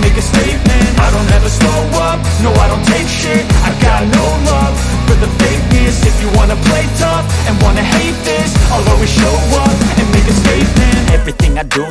make a statement. I don't ever slow up, no I don't take shit. I got no love for the fakeness. If you wanna play tough and wanna hate this, I'll always show up and make a statement. Everything I do,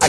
I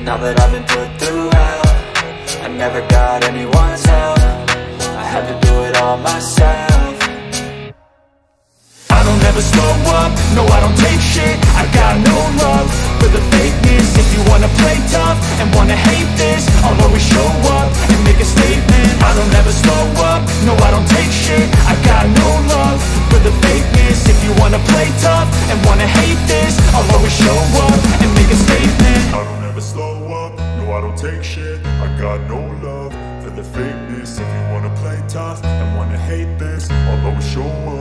Now that I've been put through hell, I never got anyone's help. I had to do it all myself. I don't ever slow up, no I don't take shit. I got no love for the fakeness. If you wanna play tough and wanna hate this, I'll always show up and make a statement. I don't ever slow up, no I don't take shit. I got no love for the fakeness. If you wanna play tough and wanna hate this, I'll always show up and make a statement. I don't ever slow up, no I don't take shit. I got no love for the fakeness. If you wanna play tough and wanna hate this, I'll always show up.